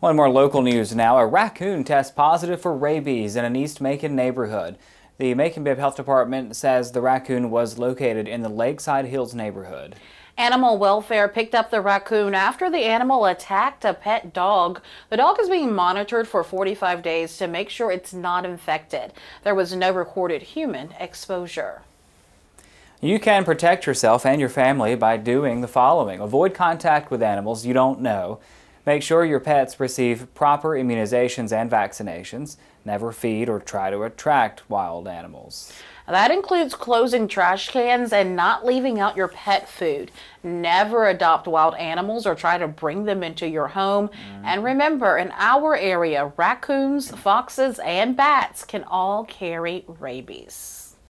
One more local news now. A raccoon tests positive for rabies in an East Macon neighborhood. The Macon-Bibb Health Department says the raccoon was located in the Lakeside Hills neighborhood. Animal welfare picked up the raccoon after the animal attacked a pet dog. The dog is being monitored for 45 days to make sure it's not infected. There was no recorded human exposure. You can protect yourself and your family by doing the following. Avoid contact with animals you don't know. Make sure your pets receive proper immunizations and vaccinations. Never feed or try to attract wild animals. That includes closing trash cans and not leaving out your pet food. Never adopt wild animals or try to bring them into your home. And remember, in our area, raccoons, foxes, and bats can all carry rabies.